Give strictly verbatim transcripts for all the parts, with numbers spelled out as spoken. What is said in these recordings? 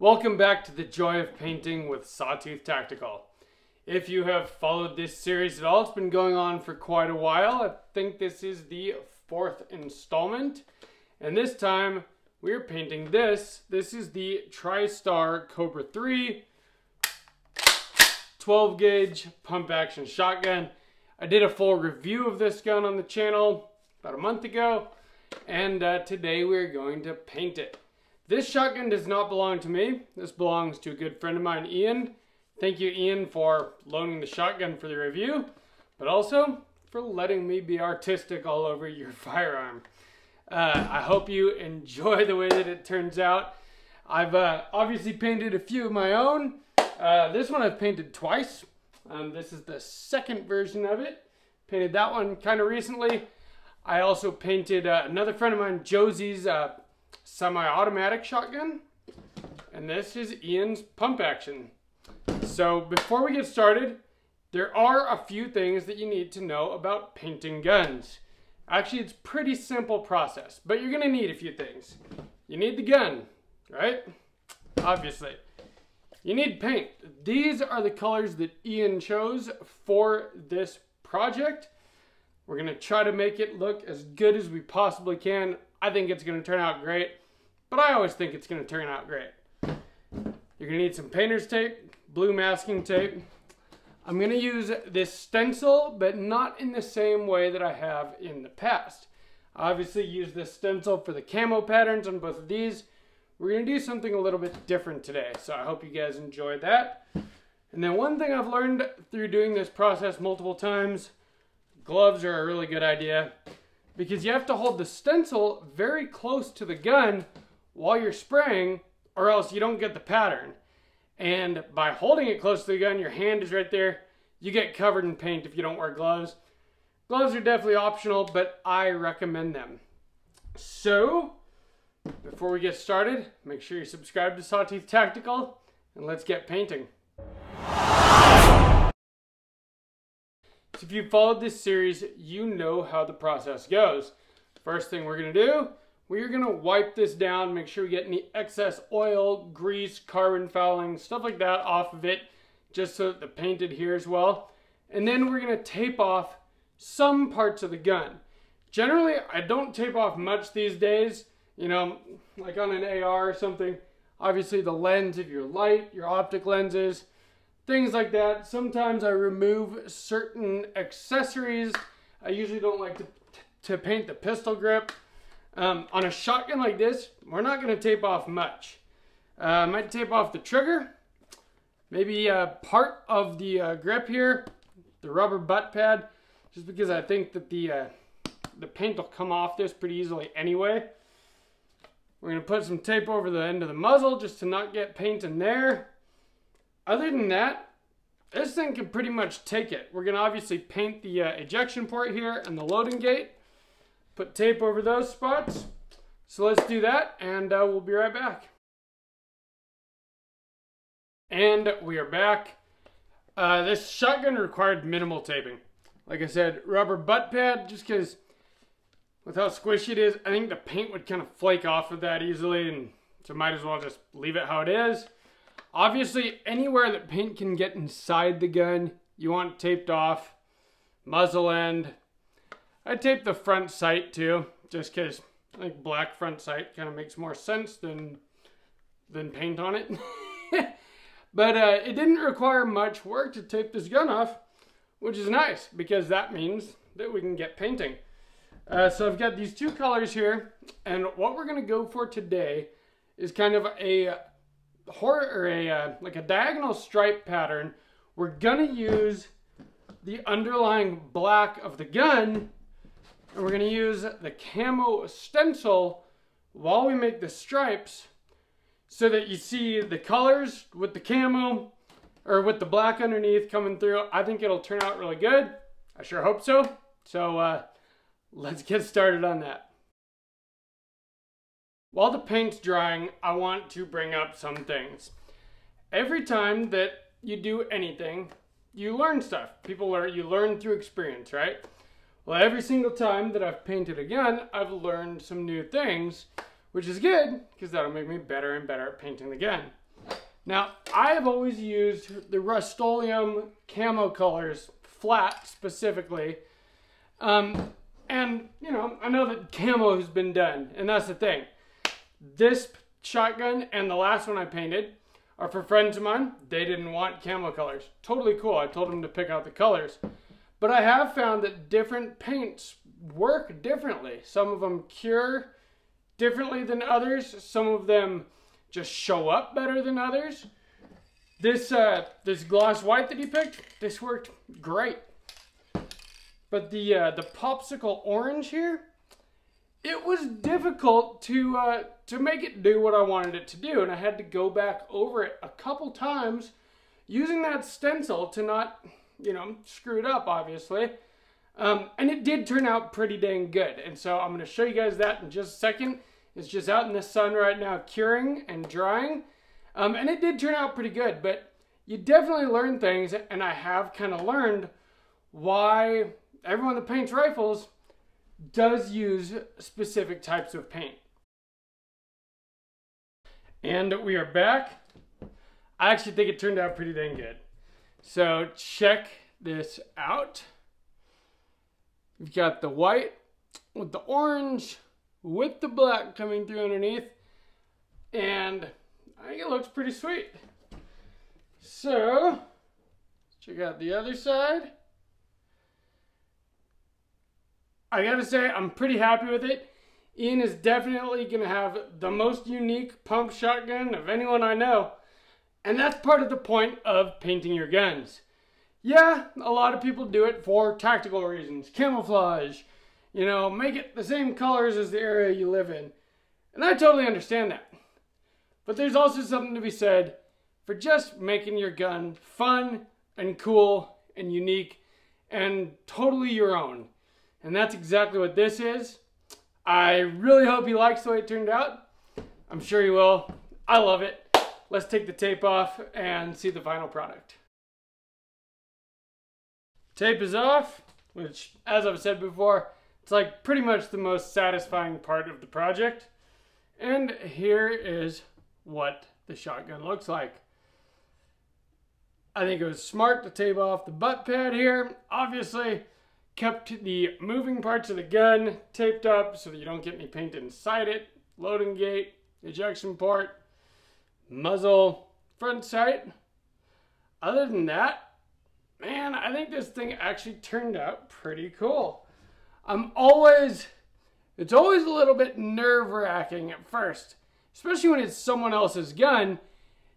Welcome back to the Joy of Painting with Sawtooth Tactical. If you have followed this series at all, it's been going on for quite a while. I think this is the fourth installment. And this time, we're painting this. This is the TriStar Cobra three twelve gauge pump action shotgun. I did a full review of this gun on the channel about a month ago. And uh, today we're going to paint it. This shotgun does not belong to me. This belongs to a good friend of mine, Ian. Thank you, Ian, for loaning the shotgun for the review, but also for letting me be artistic all over your firearm. Uh, I hope you enjoy the way that it turns out. I've uh, obviously painted a few of my own. Uh, this one I've painted twice. Um, this is the second version of it. Painted that one kind of recently. I also painted uh, another friend of mine, Josie's uh, semi-automatic shotgun. And this is Ian's pump action. So before we get started, there are a few things that you need to know about painting guns. Actually, it's a pretty simple process, but you're gonna need a few things. You need the gun, right? Obviously. You need paint. These are the colors that Ian chose for this project. We're gonna try to make it look as good as we possibly can. I think it's gonna turn out great, but I always think it's gonna turn out great. You're gonna need some painter's tape, blue masking tape. I'm gonna use this stencil, but not in the same way that I have in the past. I obviously use this stencil for the camo patterns on both of these. We're gonna do something a little bit different today, so I hope you guys enjoy that. And then one thing I've learned through doing this process multiple times, gloves are a really good idea because you have to hold the stencil very close to the gun while you're spraying or else you don't get the pattern. And by holding it close to the gun, your hand is right there. You get covered in paint if you don't wear gloves. Gloves are definitely optional, but I recommend them. So before we get started, make sure you subscribe to Sawtooth Tactical and let's get painting. So if you've followed this series, you know how the process goes. First thing we're gonna do, we're gonna wipe this down, make sure we get any excess oil, grease, carbon fouling, stuff like that off of it, just so that the paint adheres well. And then we're gonna tape off some parts of the gun. Generally, I don't tape off much these days, you know, like on an A R or something. Obviously the lens of your light, your optic lenses, things like that. Sometimes I remove certain accessories. I usually don't like to, to paint the pistol grip. Um, on a shotgun like this, we're not gonna tape off much. Uh, I might tape off the trigger, maybe uh, part of the uh, grip here, the rubber butt pad, just because I think that the, uh, the paint will come off this pretty easily anyway. We're gonna put some tape over the end of the muzzle just to not get paint in there. Other than that, this thing can pretty much take it. We're gonna obviously paint the uh, ejection port here and the loading gate, put tape over those spots. So let's do that and uh, we'll be right back. And we are back. Uh, this shotgun required minimal taping. Like I said, rubber butt pad, just cause with how squishy it is, I think the paint would kind of flake off of that easily, and so might as well just leave it how it is. Obviously, anywhere that paint can get inside the gun, you want taped off. Muzzle end. I tape the front sight too, just because I think black front sight kind of makes more sense than, than paint on it. But uh, it didn't require much work to tape this gun off, which is nice because that means that we can get painting. Uh, so I've got these two colors here, and what we're going to go for today is kind of a horror or a uh, like a diagonal stripe pattern. We're gonna use the underlying black of the gun and we're gonna use the camo stencil while we make the stripes so that you see the colors with the camo or with the black underneath coming through. I think it'll turn out really good. I sure hope so. So uh, let's get started on that. While the paint's drying, I want to bring up some things. Every time that you do anything, you learn stuff. People learn, you learn through experience, right? Well, every single time that I've painted a gun, I've learned some new things, which is good because that'll make me better and better at painting the gun. Now, I have always used the Rust-Oleum camo colors, flat specifically. Um, and, you know, I know that camo has been done, and that's the thing. This shotgun and the last one I painted are for friends of mine. They didn't want camo colors. Totally cool. I told them to pick out the colors. But I have found that different paints work differently. Some of them cure differently than others. Some of them just show up better than others. This uh, this gloss white that he picked, this worked great. But the uh, the popsicle orange here, it was difficult to uh, to make it do what I wanted it to do, and I had to go back over it a couple times using that stencil to not, you know, screw it up, obviously. Um, and it did turn out pretty dang good, and so I'm going to show you guys that in just a second. It's just out in the sun right now, curing and drying. Um, and it did turn out pretty good, but you definitely learn things, and I have kind of learned why everyone that paints rifles does use specific types of paint. And we are back. I actually think it turned out pretty dang good. So check this out. We've got the white with the orange, with the black coming through underneath, and I think it looks pretty sweet. So check out the other side. I gotta say, I'm pretty happy with it. Ian is definitely gonna have the most unique pump shotgun of anyone I know, and that's part of the point of painting your guns. Yeah, a lot of people do it for tactical reasons, camouflage, you know, make it the same colors as the area you live in. And I totally understand that. But there's also something to be said for just making your gun fun and cool and unique and totally your own. And that's exactly what this is. I really hope you likes the way it turned out. I'm sure you will. I love it. Let's take the tape off and see the final product. Tape is off, which, as I've said before, it's like pretty much the most satisfying part of the project. And here is what the shotgun looks like. I think it was smart to tape off the butt pad here. Obviously, kept the moving parts of the gun taped up so that you don't get any paint inside it. Loading gate, ejection port, muzzle, front sight. Other than that, man, I think this thing actually turned out pretty cool. I'm always, it's always a little bit nerve-wracking at first, especially when it's someone else's gun.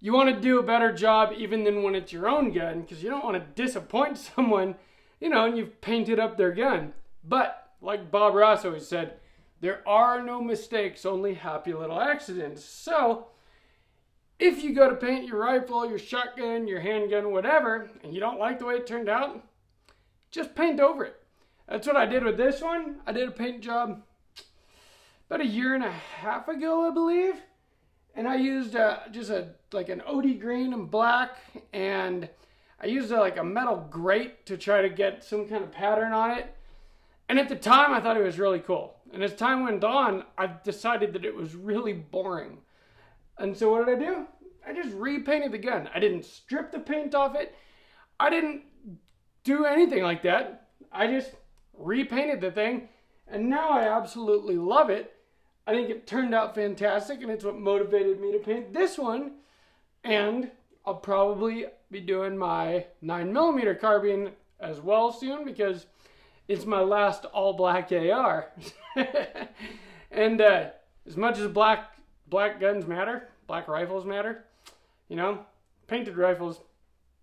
You want to do a better job even than when it's your own gun, because you don't want to disappoint someone, you know, and you've painted up their gun. But, like Bob Ross always said, there are no mistakes, only happy little accidents. So, if you go to paint your rifle, your shotgun, your handgun, whatever, and you don't like the way it turned out, just paint over it. That's what I did with this one. I did a paint job about a year and a half ago, I believe. And I used uh, just a like an O D green and black. And I used a, like a metal grate to try to get some kind of pattern on it. And at the time, I thought it was really cool. And as time went on, I decided that it was really boring. And so what did I do? I just repainted the gun. I didn't strip the paint off it. I didn't do anything like that. I just repainted the thing, and now I absolutely love it. I think it turned out fantastic, and it's what motivated me to paint this one. And I'll probably be doing my nine millimeter carbine as well soon, because it's my last all-black A R. And uh, as much as black black guns matter, black rifles matter, you know, painted rifles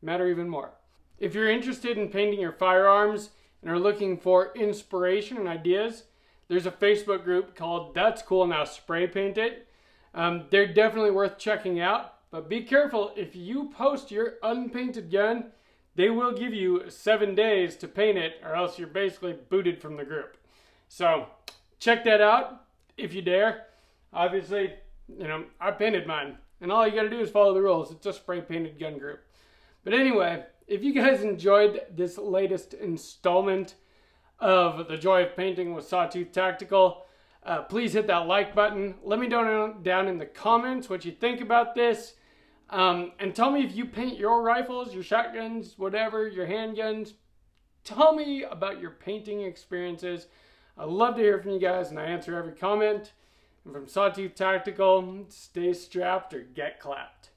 matter even more. If you're interested in painting your firearms and are looking for inspiration and ideas, there's a Facebook group called That's Cool Now Spray Paint It. Um, they're definitely worth checking out, but be careful. If you post your unpainted gun, they will give you seven days to paint it, or else you're basically booted from the group. So check that out if you dare. Obviously, you know, I painted mine, and all you gotta do is follow the rules. It's a spray painted gun group. But anyway, if you guys enjoyed this latest installment of The Joy of Painting with Sawtooth Tactical, uh, please hit that like button. Let me know down in the comments what you think about this. Um, and tell me if you paint your rifles, your shotguns, whatever, your handguns. Tell me about your painting experiences. I love to hear from you guys, and I answer every comment. And from Sawtooth Tactical, stay strapped or get clapped.